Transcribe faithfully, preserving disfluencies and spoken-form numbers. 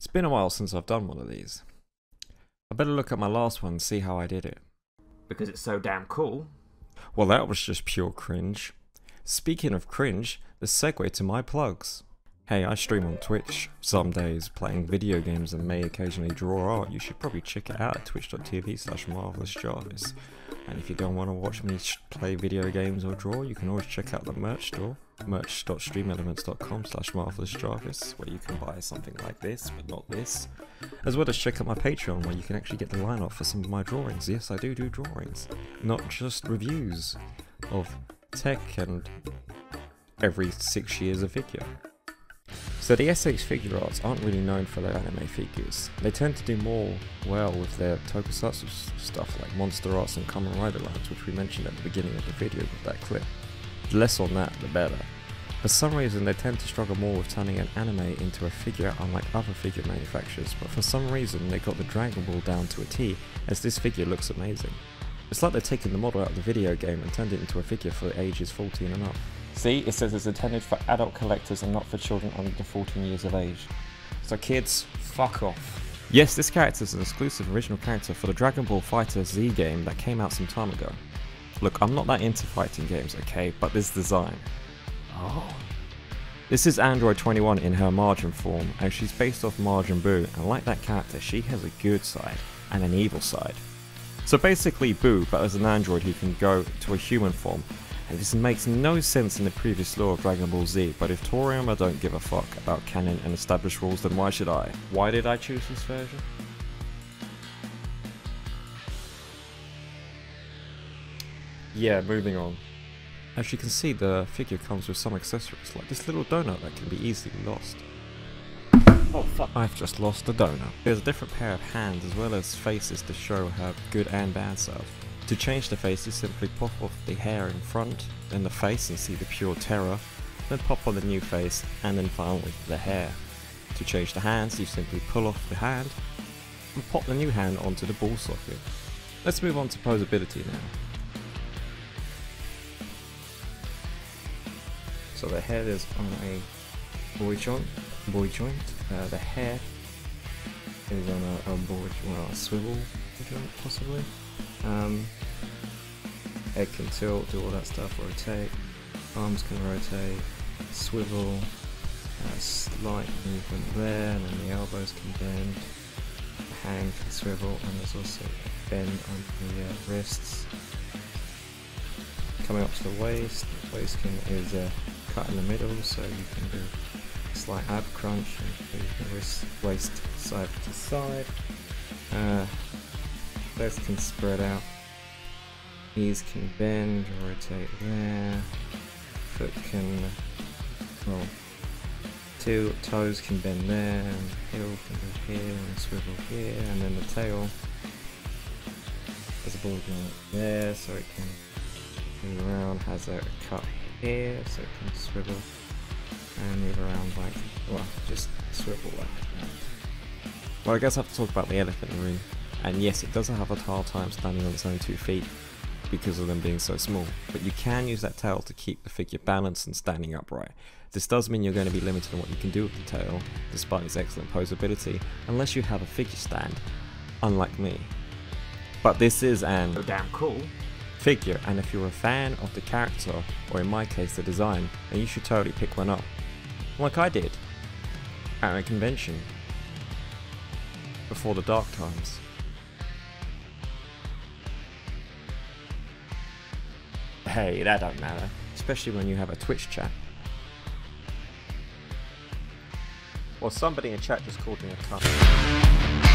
It's been a while since I've done one of these. I better look at my last one and see how I did it. Because it's so damn cool. Well, that was just pure cringe. Speaking of cringe, the segue to my plugs. Hey, I stream on Twitch some days playing video games and may occasionally draw art. You should probably check it out at twitch dot t v slash Marvellous Jarvis. And if you don't want to watch me play video games or draw, you can always check out the merch store, merch dot stream elements dot com slash Marvellous Jarvis, where you can buy something like this, but not this. As well as check out my Patreon, where you can actually get the line off for some of my drawings. Yes, I do do drawings, not just reviews of tech and every six years a figure. So the S H Figure Arts aren't really known for their anime figures. They tend to do more well with their tokusatsu stuff like Monster Arts and Kamen Rider lines, which we mentioned at the beginning of the video with that clip. The less on that, the better. For some reason they tend to struggle more with turning an anime into a figure, unlike other figure manufacturers, but for some reason they got the Dragon Ball down to a T, as this figure looks amazing. It's like they've taken the model out of the video game and turned it into a figure for ages fourteen and up. See, it says it's intended for adult collectors and not for children under fourteen years of age. So kids, fuck off. Yes, this character is an exclusive original character for the Dragon Ball FighterZ game that came out some time ago. Look, I'm not that into fighting games, okay, but this design. Oh. This is Android twenty-one in her Margin form, and she's based off Majin Buu, and like that character, she has a good side and an evil side. So basically Boo, but as an android who can go to a human form. And this makes no sense in the previous lore of Dragon Ball Z, but if Toriyama don't give a fuck about canon and established rules, then why should I? Why did I choose this version? Yeah, moving on. As you can see, the figure comes with some accessories, like this little donut that can be easily lost. Oh fuck. I've just lost the donut. There's a different pair of hands as well as faces to show her good and bad self. To change the faces, simply pop off the hair in front, then the face and see the pure terror, then pop on the new face, and then finally the hair. To change the hands, you simply pull off the hand, and pop the new hand onto the ball socket. Let's move on to posability now. So the head is on a boy joint, boy joint. Uh, the hair is on a, a board, well, a swivel joint possibly. Um, head can tilt, do all that stuff, rotate, arms can rotate, swivel, uh, slight movement there, and then the elbows can bend, the hand can swivel, and there's also a bend on the uh, wrists. Coming up to the waist, the waist can, is uh, cut in the middle, so you can do a slight ab crunch, and you can wrist, waist side to side. Uh, Legs can spread out, knees can bend, rotate there, foot can, well, two toes can bend there, and the heel can go here, and swivel here, and then the tail, there's a ball joint there, so it can move around, has a cut here, so it can swivel, and move around like, well, just swivel like that. Well, I guess I have to talk about the elephant in the room. And yes, it doesn't have a hard time standing on its own two feet because of them being so small, but you can use that tail to keep the figure balanced and standing upright. This does mean you're going to be limited on what you can do with the tail, despite its excellent posability, unless you have a figure stand, unlike me. But this is an oh, damn cool figure, and if you're a fan of the character, or in my case the design, then you should totally pick one up, like I did, at a convention, before the dark times. Hey, that don't matter, especially when you have a Twitch chat. Well, somebody in chat just called me a cunt.